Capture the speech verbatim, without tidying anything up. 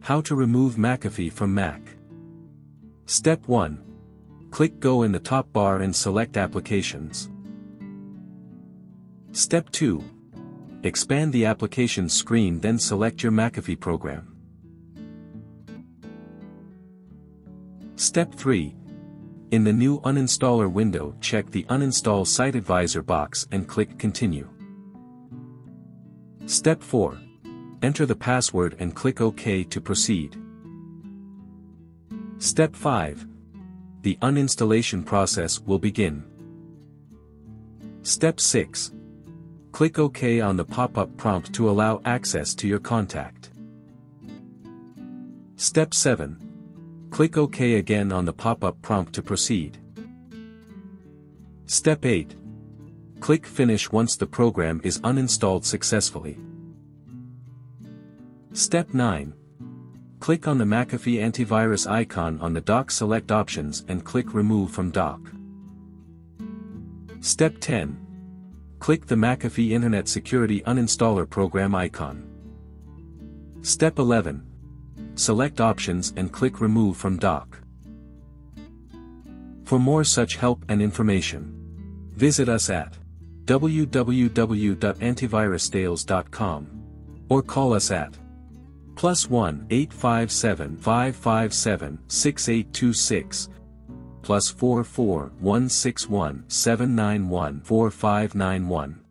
How to remove McAfee from Mac. Step one. Click Go in the top bar and select Applications. Step two. Expand the applications screen, then select your McAfee program. Step three. In the new Uninstaller window, check the Uninstall Site Advisor box and click Continue. Step four. Enter the password and click OK to proceed. Step five. The uninstallation process will begin. Step six. Click OK on the pop-up prompt to allow access to your contact. Step seven. Click OK again on the pop-up prompt to proceed. Step eight. Click Finish once the program is uninstalled successfully. Step nine. Click on the McAfee antivirus icon on the Dock Select Options and click Remove from Dock. Step ten. Click the McAfee Internet Security Uninstaller Program icon. Step eleven. Select Options and click Remove from Dock. For more such help and information, visit us at w w w dot antivirus tales dot com or call us at plus one eight five seven five five seven six eight two six, plus four four one six one seven nine one four five nine one.